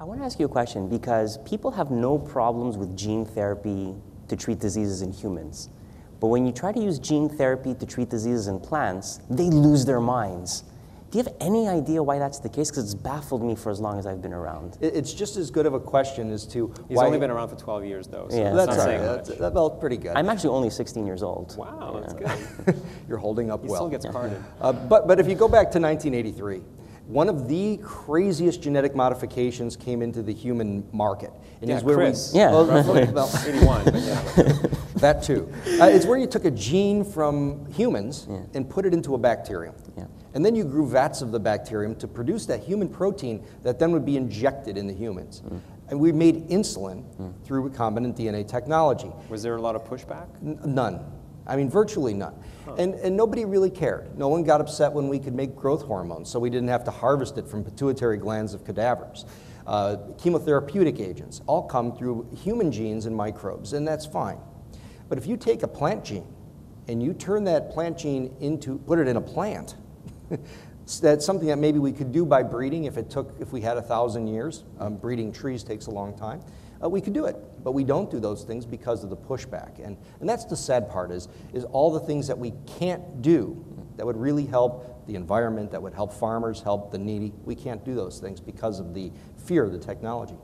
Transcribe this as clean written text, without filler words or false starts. I want to ask you a question because people have no problems with gene therapy to treat diseases in humans. But when you try to use gene therapy to treat diseases in plants, they lose their minds. Do you have any idea why that's the case? Because it's baffled me for as long as I've been around. It's just as good of a question as to why... He's only been around for 12 years, though. So yeah, that's felt pretty good. I'm actually only 16 years old. Wow, yeah. That's good. You're holding up well. He still gets carded. But if you go back to 1983, one of the craziest genetic modifications came into the human market. And yeah, Chris. Yeah. Well, 81, but yeah. That too. It's where you took a gene from humans and put it into a bacterium. Yeah. And then you grew vats of the bacterium to produce that human protein that then would be injected into humans. Mm. And we made insulin through recombinant DNA technology. Was there a lot of pushback? None. I mean, virtually none. Huh. And nobody really cared. No one got upset when we could make growth hormones, so we didn't have to harvest it from pituitary glands of cadavers. Chemotherapeutic agents all come through human genes and microbes, and that's fine. But if you take a plant gene and you turn that plant gene into, put it in a plant, that's something that maybe we could do by breeding if we had 1,000 years. Breeding trees takes a long time. We could do it, but we don't do those things because of the pushback. And that's the sad part is all the things that we can't do that would really help the environment, that would help farmers, help the needy. We can't do those things because of the fear of the technology.